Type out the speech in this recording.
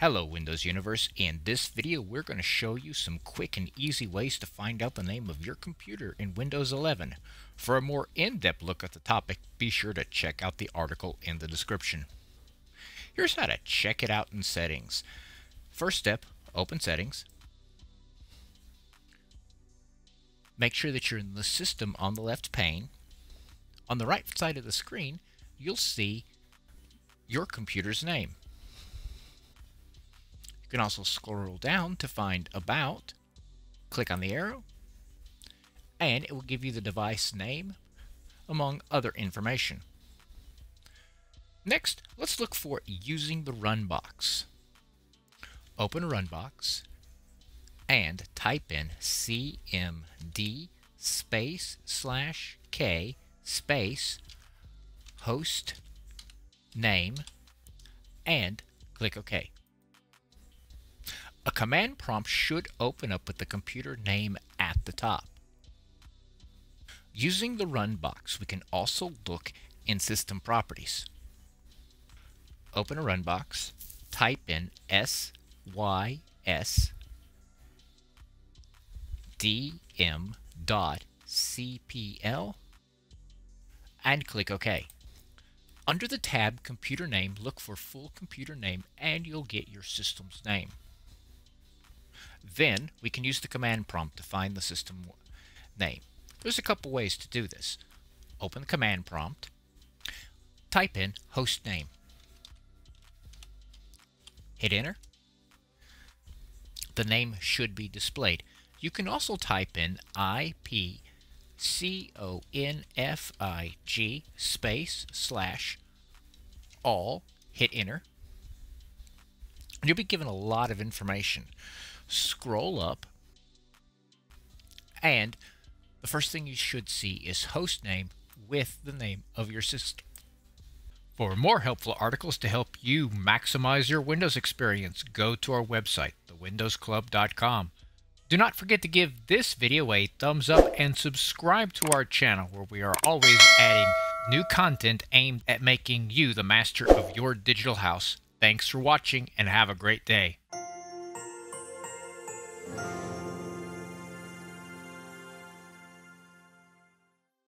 Hello Windows Universe. In this video we're going to show you some quick and easy ways to find out the name of your computer in Windows 11. For a more in-depth look at the topic, be sure to check out the article in the description. Here's how to check it out in Settings. First step, open Settings. Make sure that you're in the System on the left pane. On the right side of the screen, you'll see your computer's name. You can also scroll down to find About, click on the arrow, and it will give you the device name, among other information. Next, let's look for Using the Run box. Open Run box and type in cmd /k host name and click OK. A command prompt should open up with the computer name at the top. Using the Run box, we can also look in System Properties. Open a Run box, type in sysdm.cpl and click OK. Under the tab Computer Name, look for Full Computer Name and you'll get your system's name. Then we can use the command prompt to find the system name. There's a couple ways to do this. Open the command prompt, type in host name, hit enter. The name should be displayed. You can also type in ipconfig /all, hit enter, and you'll be given a lot of information. Scroll up and the first thing you should see is host name with the name of your system. For more helpful articles to help you maximize your Windows experience, go to our website, thewindowsclub.com. Do not forget to give this video a thumbs up and subscribe to our channel, where we are always adding new content aimed at making you the master of your digital house. Thanks for watching and have a great day.